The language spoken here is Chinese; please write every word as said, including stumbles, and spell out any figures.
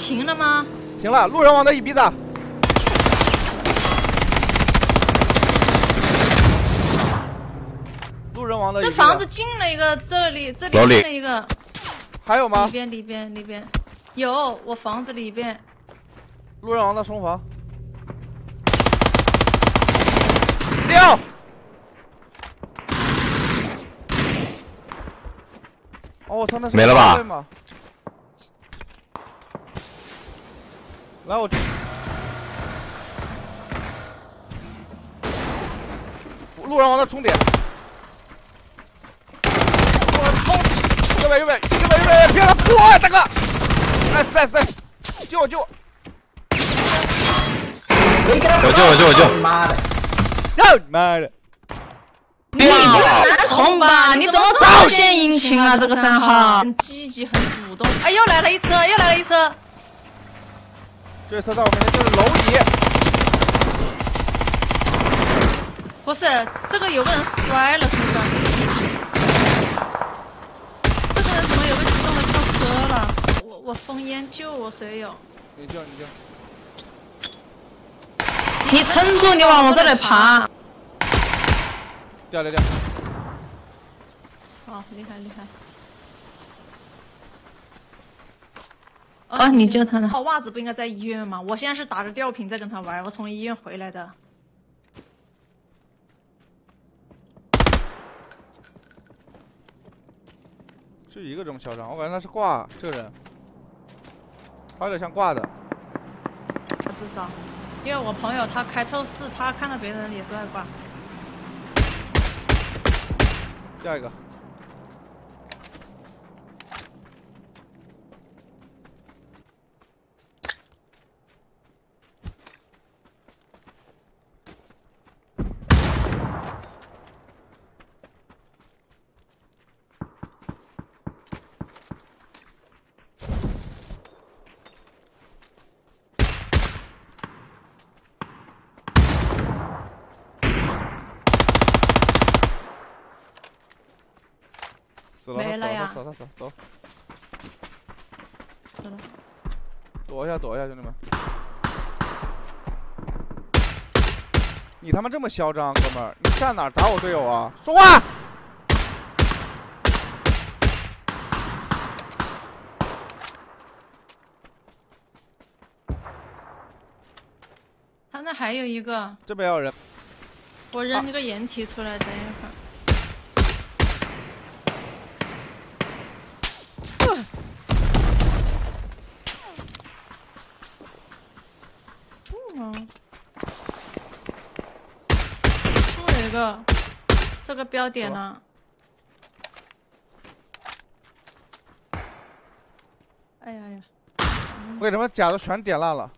停了吗？停了，路人往那一鼻子。路人往那一鼻子。这房子进了一个，这里这里进了一个。还有吗？里边里边里边，有我房子里边。路人往那冲房。掉。 哦，我操，那是没了吧？来，我路上往那冲点，我冲！右边，右边，右边，右边，别了！哇，大哥 ，nice，nice，nice， nice, 救我，救我！我救，我救，我救！妈的！操你妈的！ 你男同吧？你怎么早先殷勤啊？这个三号很积极，很主动。哎，又来了一车，又来了一车。这车在我面前就是蝼蚁。不是，这个有个人摔了，是不是？这个人怎么有个激动的跳车了？我我封烟救我谁有？你救你救。你撑住，你往我这里爬。 掉掉掉！好、哦，厉害厉害！哦，你救他了。哦，袜子不应该在医院吗？我现在是打着吊瓶在跟他玩，我从医院回来的。就一个这么嚣张，我感觉他是挂这个人，他有点像挂的。他自杀，因为我朋友他开透视，他看到别人也是在挂。 下一个，死了，没了呀！走，走，走，走。死了。躲一下，躲一下，兄弟们！你他妈这么嚣张，哥们儿，你站哪打我队友啊？说话！他那还有一个。这边有人。我扔一个掩体出来，等一会儿。 这个这个标点呢？哎呀呀！我给他们假的全点烂了。